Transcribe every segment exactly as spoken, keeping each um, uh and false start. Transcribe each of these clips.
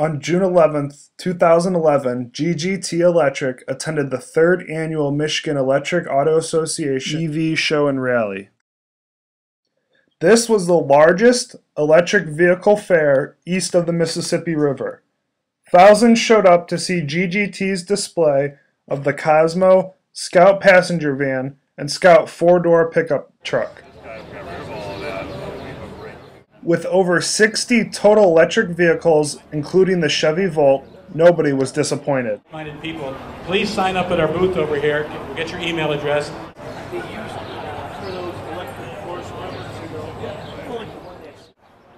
On June eleventh, two thousand eleven, G G T Electric attended the third annual Michigan Electric Auto Association E V show and rally. This was the largest electric vehicle fair east of the Mississippi River. Thousands showed up to see G G T's display of the Cosmo Scout passenger van and Scout four-door pickup truck. With over sixty total electric vehicles, including the Chevy Volt, nobody was disappointed. Minded people, please sign up at our booth over here. We'll get your email address.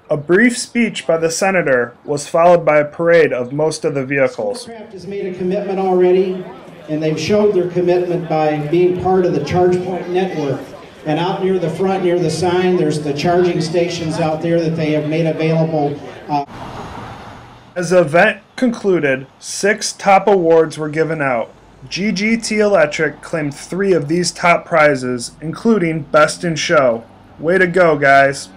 A brief speech by the senator was followed by a parade of most of the vehicles. Schoolcraft has made a commitment already, and they've showed their commitment by being part of the Chargepoint Network. And out near the front, near the sign, there's the charging stations out there that they have made available. Uh, As the event concluded, six top awards were given out. G G T Electric claimed three of these top prizes, including Best in Show. Way to go, guys.